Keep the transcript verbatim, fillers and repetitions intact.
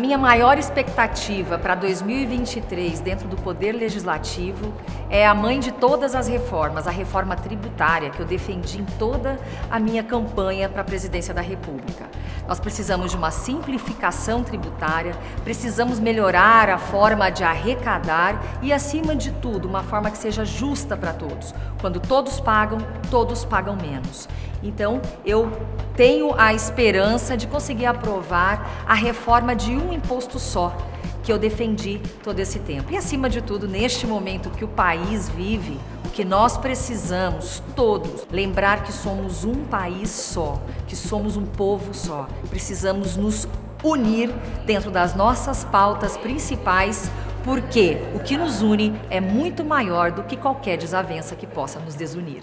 minha maior expectativa para dois mil e vinte e três dentro do Poder Legislativo é a mãe de todas as reformas, a reforma tributária que eu defendi em toda a minha campanha para a presidência da República. Nós precisamos de uma simplificação tributária, precisamos melhorar a forma de arrecadar e, acima de tudo, uma forma que seja justa para todos. Quando todos pagam, todos pagam menos. Então, eu tenho a esperança de conseguir aprovar a reforma de um imposto só, que eu defendi todo esse tempo. E acima de tudo, neste momento que o país vive, o que nós precisamos todos lembrar que somos um país só, que somos um povo só. Precisamos nos unir dentro das nossas pautas principais, porque o que nos une é muito maior do que qualquer desavença que possa nos desunir.